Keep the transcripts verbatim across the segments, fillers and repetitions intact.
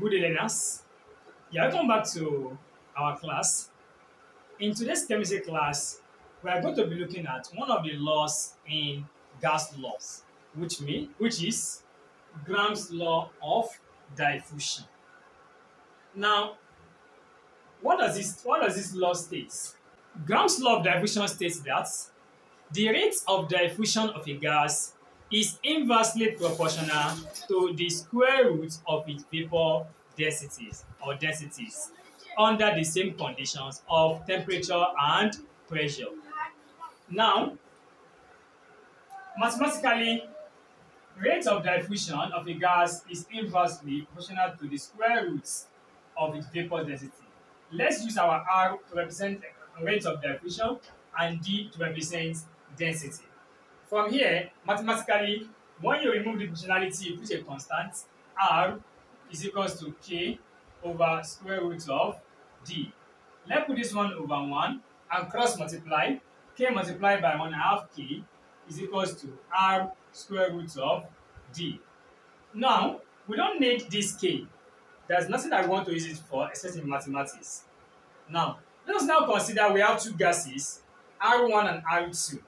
Good day, learners. Yeah, welcome back to our class. In today's chemistry class, we are going to be looking at one of the laws in gas laws, which mean which is Graham's Law of Diffusion. Now, what does this what does this law state? Graham's Law of Diffusion states that the rate of diffusion of a gas is inversely proportional to the square root of its vapor densities or densities under the same conditions of temperature and pressure. Now, mathematically, rate of diffusion of a gas is inversely proportional to the square root of its vapor density. Let's use our R to represent rate of diffusion and D to represent density. From here, mathematically, when you remove the proportionality, you put a constant. R is equals to K over square root of D. Let's put this one over one and cross multiply. K multiplied by one half K is equals to R square root of D. Now, we don't need this K. There's nothing I want to use it for, except in mathematics. Now, let us now consider we have two gases, R one and R two.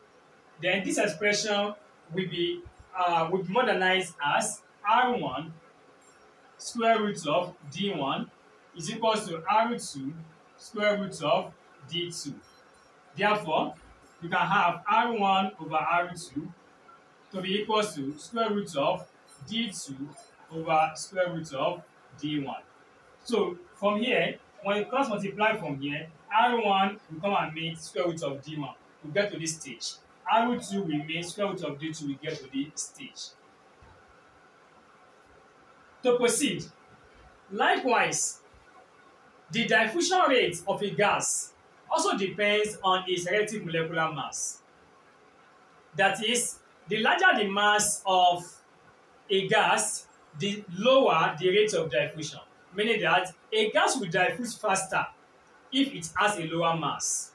Then this expression will be uh, will be modernized as R one square root of D one is equals to R two square root of D two. Therefore, you can have R one over R two to be equals to square root of D two over square root of D one. So from here, when you cross multiply from here, R one will come and make square root of D one. We'll get to this stage. R two will make square root of D two, we get to the stage. To proceed, likewise, the diffusion rate of a gas also depends on its relative molecular mass. That is, the larger the mass of a gas, the lower the rate of diffusion, meaning that a gas will diffuse faster if it has a lower mass,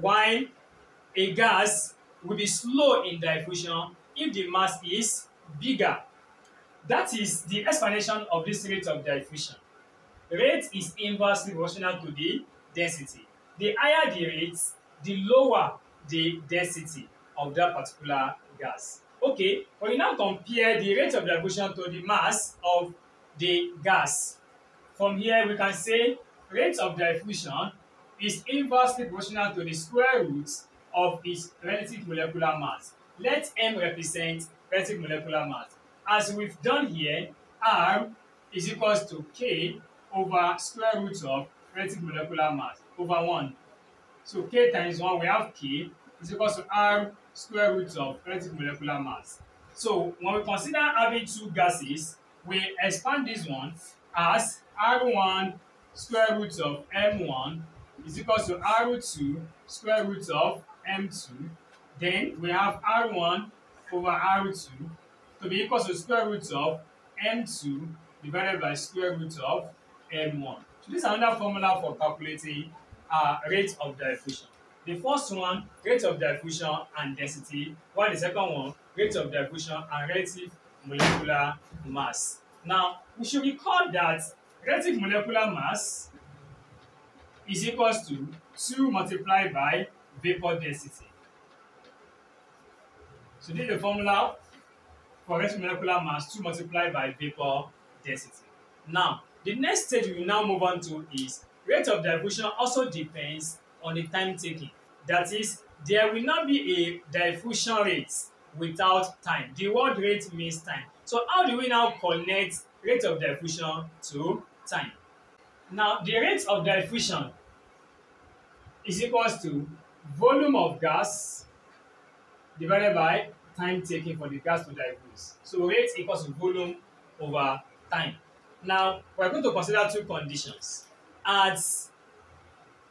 while a gas will be slow in diffusion if the mass is bigger. That is the explanation of this rate of diffusion. Rate is inversely proportional to the density. The higher the rate, the lower the density of that particular gas. Okay, when you now compare the rate of diffusion to the mass of the gas, from here we can say rate of diffusion is inversely proportional to the square root of its relative molecular mass. Let M represent relative molecular mass. As we've done here, R is equals to K over square root of relative molecular mass over one. So K times one, we have K is equals to R square root of relative molecular mass. So when we consider having two gases, we expand this one as R one square root of M one is equals to R two square root of M two, then we have R one over R two to be equal to square root of M two divided by square root of M one. So this is another formula for calculating uh, rate of diffusion. The first one, rate of diffusion and density, while the second one, rate of diffusion and relative molecular mass. Now, we should recall that relative molecular mass is equals to two multiplied by vapor density. So this is the formula for relative molecular mass, two multiplied by vapor density. Now, the next stage we will now move on to is rate of diffusion also depends on the time taken. That is, there will not be a diffusion rate without time. The word rate means time. So how do we now connect rate of diffusion to time? Now, the rate of diffusion is equals to volume of gas divided by time taken for the gas to diffuse. So rate equals to volume over time. Now, we're going to consider two conditions. As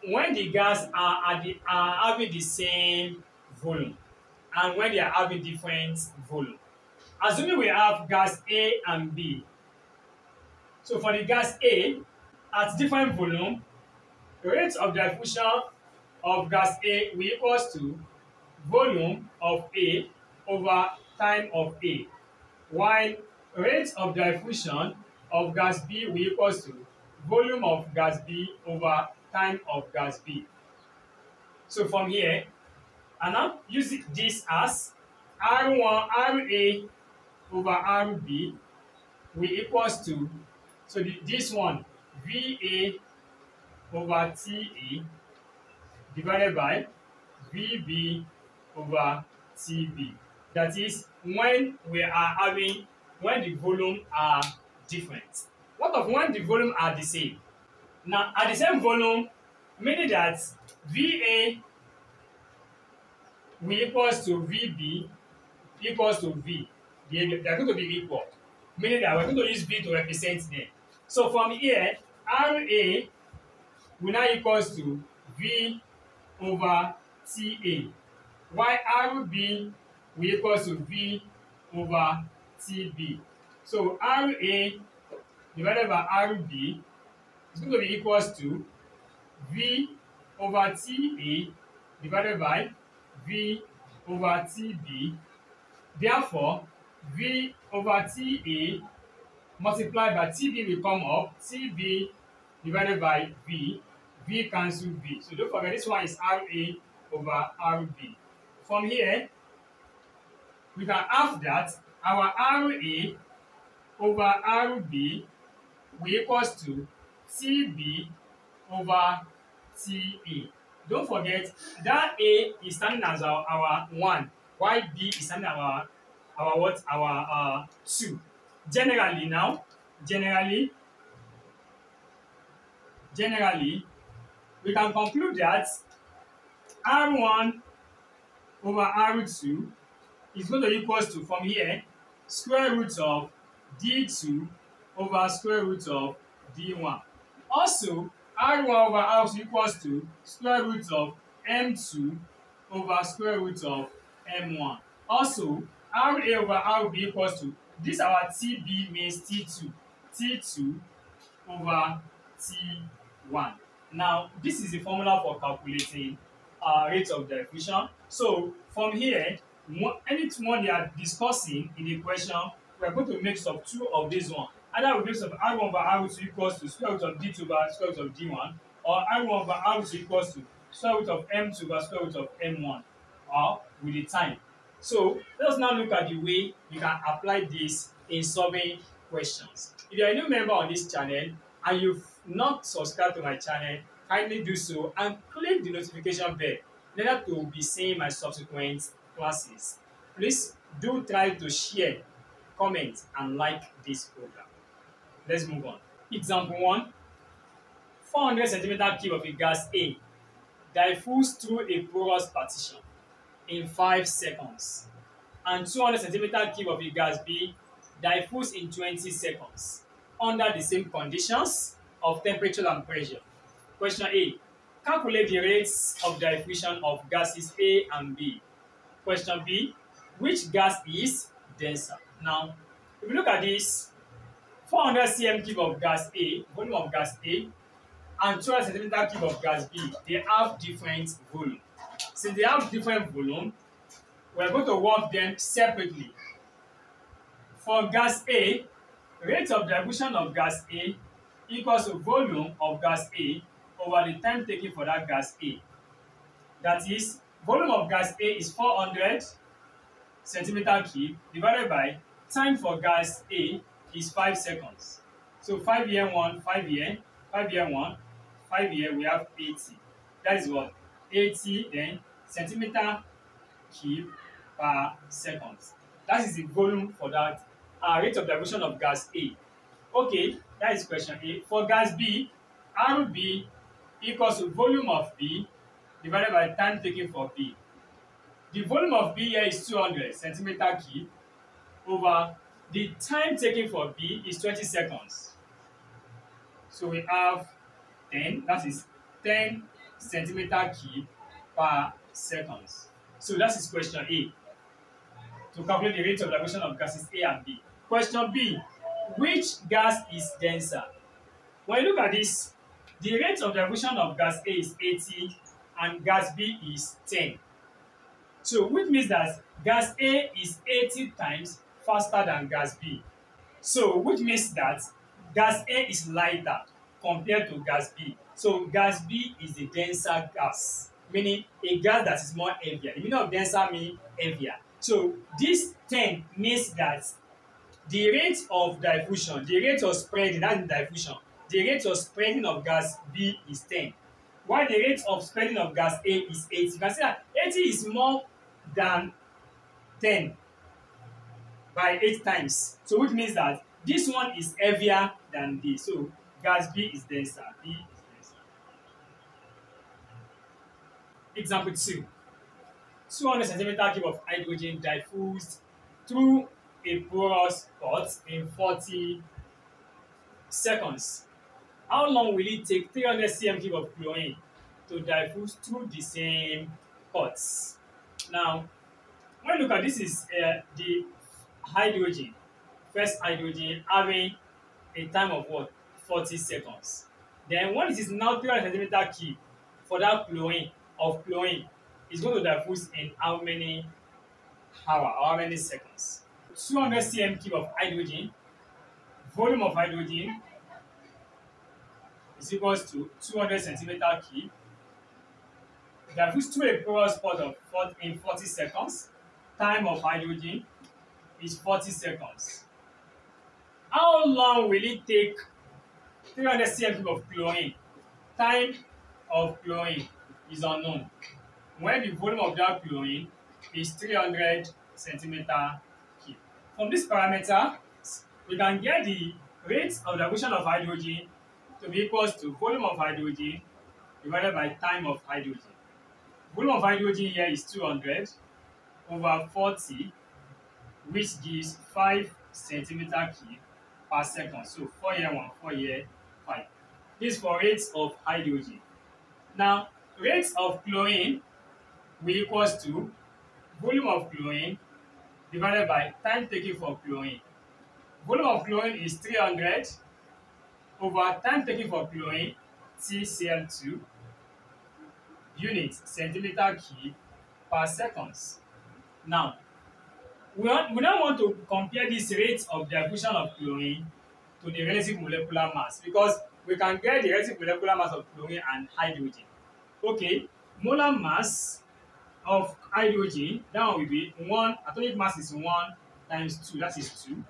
when the gas are, are, the, are having the same volume and when they are having different volume. Assuming we have gas A and B. So for the gas A, at different volume, rate of diffusion of gas A will equals to volume of A over time of A, while rate of diffusion of gas B will equals to volume of gas B over time of gas B. So from here, and I'm using this as R one R A over R B will equals to, so the, this one V A over T A divided by V B over T B. That is when we are having, when the volume are different. What of when the volume are the same? Now, at the same volume, meaning that V A will equals to V B equals to V. They are going to be equal, meaning that we are going to use V to represent them. So from here, R A will now equals to V over T A, while R B will equals to V over T B. So R A divided by R B is going to be equals to V over T A divided by V over T B. Therefore, V over T A multiplied by T B will come up. T B divided by V. V cancel V. So don't forget, this one is R A over R B. From here, we can have that our R A over R B will equals to T B over T A. Don't forget that A is standing as our, our one, while B is standing our our what our uh, two. Generally now, generally, generally, we can conclude that R one over R two is going to equal to, from here, square root of D two over square root of D one. Also, R one over R two equals to square root of M two over square root of M one. Also, R A over R B equals to, this our T B means T two. T two over T one. Now, this is the formula for calculating uh, rate of diffusion. So, from here, any one they are discussing in the question, we are going to mix up two of this one. Either we mix up R one over R two equals to square root of D two over square root of D one, or R one over R two equals to square root of M two over square root of M one, or with the time. So, let us now look at the way you can apply this in solving questions. If you are a new member on this channel, and you've not subscribed to my channel, kindly do so and click the notification bell in order to be seeing my subsequent classes. Please do try to share, comment, and like this program. Let's move on. Example one. four hundred centimeter cube of a gas A diffused through a porous partition in five seconds, and two hundred centimeter cube of a gas B diffused in twenty seconds under the same conditions of temperature and pressure. Question A. Calculate the rates of diffusion of gases A and B. Question B. Which gas is denser? Now, if you look at this, four hundred centimeter cube of gas A, volume of gas A, and two hundred centimeter cube of gas B, they have different volume. Since they have different volume, we are going to work them separately. For gas A, rate of diffusion of gas A equals to volume of gas A over the time taken for that gas A. That is, volume of gas A is four hundred centimeter cube divided by time for gas A is five seconds. So five here, one, five here, five here, one, five here, we have eighty. That is what? eighty then centimeter cube per second. That is the volume for that uh, rate of diffusion of gas A. Okay, that is question A. For gas B, R B equals to volume of B divided by time taken for B. The volume of B here is two hundred centimeter cube over the time taken for B is twenty seconds. So we have ten, that is ten centimeter cube per second. So that is question A, to calculate the rate of diffusion of gases A and B. Question B, which gas is denser? When you look at this, the rate of diffusion of gas A is eighty and gas B is ten. So, which means that gas A is eighty times faster than gas B. So, which means that gas A is lighter compared to gas B. So gas B is the denser gas, meaning a gas that is more heavier. The meaning of denser means heavier. So this term means that the rate of diffusion, the rate of spreading, that is diffusion, the rate of spreading of gas B is ten, while the rate of spreading of gas A is eighty. You can see that eighty is more than ten by eight times. So which means that this one is heavier than this. So gas B is denser. B is denser. Example two. two hundred centimeter cube of hydrogen diffused through a porous pot in forty seconds. How long will it take three hundred centimeter cube of chlorine to diffuse through the same pots? Now, when you look at this, is uh, the hydrogen, first hydrogen having a time of what? forty seconds. Then when it is now three hundred centimeter cube for that chlorine of chlorine, it's going to diffuse in how many hours, how many seconds? two hundred centimeter cube of hydrogen, volume of hydrogen is equals to two hundred centimeter cube. Diffuse to a porous pot of in forty seconds. Time of hydrogen is forty seconds. How long will it take three hundred centimeter cube of chlorine? Time of chlorine is unknown, when the volume of that chlorine is three hundred centimeter cube. From this parameter, we can get the rate of diffusion of hydrogen to be equals to volume of hydrogen divided by time of hydrogen. Volume of hydrogen here is two hundred over forty, which gives five centimeter cube per second. So four here, one, four here, five. This is for rates of hydrogen. Now, rates of chlorine will equals to volume of chlorine divided by time taken for chlorine. Volume of chlorine is three hundred over time taken for chlorine, T C l two, units, centimeter cube per seconds. Now, we now we want to compare this rate of diffusion of chlorine to the relative molecular mass, because we can get the relative molecular mass of chlorine and hydrogen. Okay, molar mass of hydrogen, that one will be one, atomic mass is one times two, that is two.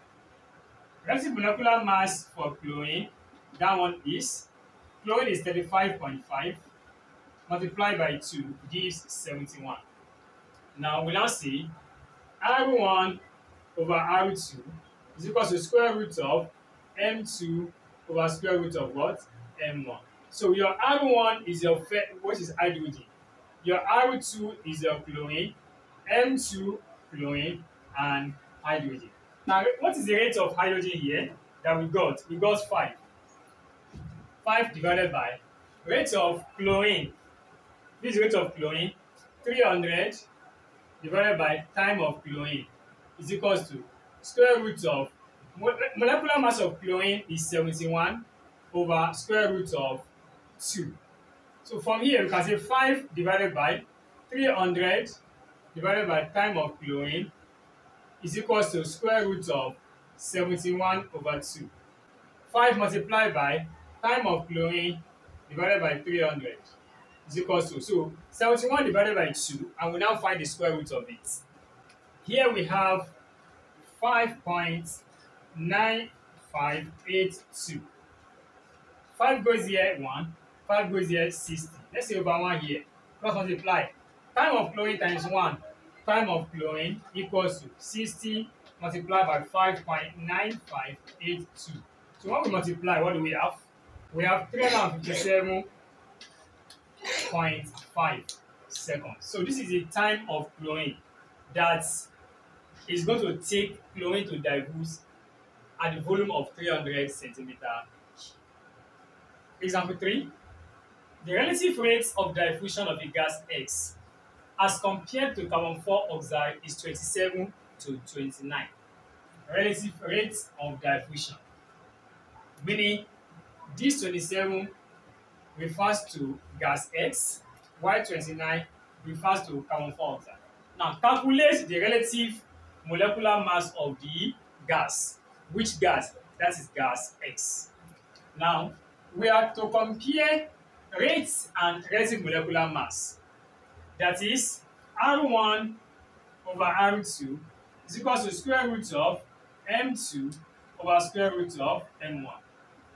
Relative molecular mass for chlorine, that one is, chlorine is thirty-five point five, multiplied by two gives seventy-one. Now we now see R one over R two is equal to square root of M two over square root of what? M one. So your R one is your what is hydrogen. Your R two is your chlorine, M two chlorine, and hydrogen. Now, what is the rate of hydrogen here that we got? We got five. five divided by rate of chlorine. This rate of chlorine, three hundred divided by time of chlorine is equals to square root of molecular mass of chlorine is seventy-one over square root of two. So from here, you can say five divided by three hundred divided by time of chlorine is equals to square root of seventy-one over two. five multiplied by time of chlorine divided by three hundred is equals to, so seventy-one divided by two, and we now find the square root of it. Here we have five point nine five eight two. five goes here, one. five goes here, sixty. Let's say over one here. Plus multiply. Time of chlorine times one. Time of chlorine equals to sixty multiplied by five point nine five eight two. So when we multiply, what do we have? We have three hundred fifty-seven point five seconds. So this is the time of chlorine that is going to take chlorine to diffuse at the volume of three hundred centimeter. Example three. The relative rates of diffusion of the gas X as compared to carbon four oxide is twenty-seven to twenty-nine. Relative rates of diffusion, meaning this twenty-seven refers to gas X, while twenty-nine refers to carbon four oxide. Now calculate the relative molecular mass of the gas. Which gas? That is gas X. Now, we are to compare rates and relative molecular mass. That is, R one over R two is equal to square root of M two over square root of M one.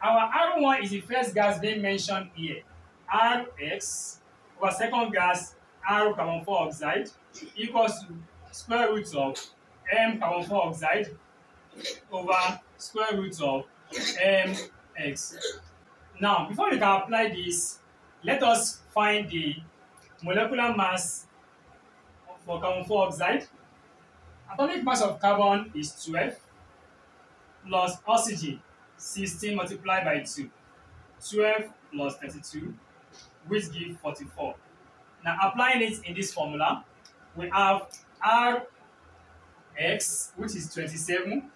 Our R one is the first gas being mentioned here, Rx, over second gas, R carbon four oxide, equals to square root of M carbon four oxide over square root of Mx. Now, before we can apply this, let us find the molecular mass for carbon four oxide. Atomic mass of carbon is twelve plus oxygen, sixteen multiplied by two. twelve plus thirty-two, which gives forty-four. Now, applying it in this formula, we have Rx, which is twenty-seven,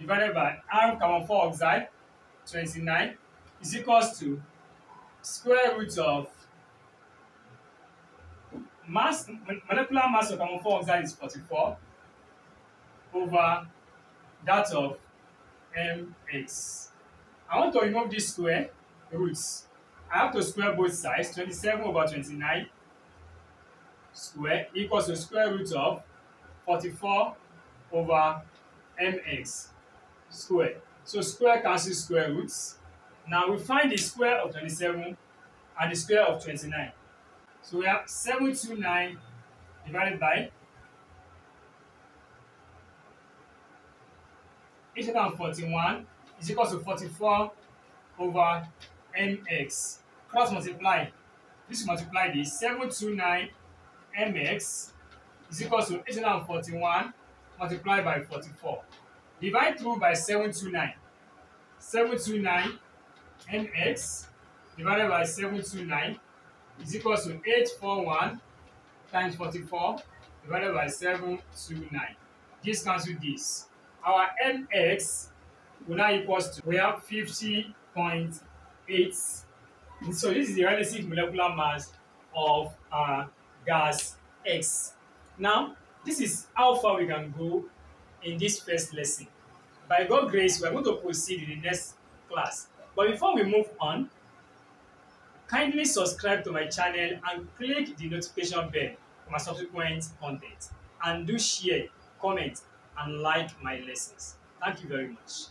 divided by R carbon four oxide, twenty-nine, is equals to square root of mass, molecular mass of carbon four oxide is forty-four, over that of Mx. I want to remove these square roots. I have to square both sides. twenty-seven over twenty-nine square equals to square root of forty-four over Mx square. So square cancels square roots. Now we find the square of twenty-seven and the square of twenty-nine. So we have seven hundred twenty-nine divided by eight hundred forty-one is equal to forty-four over Mx. Cross multiply. This multiply this. seven hundred twenty-nine Mx is equal to eight hundred forty-one multiplied by forty-four. Divide through by seven hundred twenty-nine. seven hundred twenty-nine Mx divided by seven hundred twenty-nine is equal to eight hundred forty-one times forty-four divided by seven hundred twenty-nine. This cancels this. Our Mx will now equals to, we have fifty point eight. So this is the relative molecular mass of our gas X. Now, this is how far we can go in this first lesson. By God's grace, we are going to proceed in the next class. But before we move on, kindly subscribe to my channel and click the notification bell for my subsequent content. And do share, comment, and like my lessons. Thank you very much.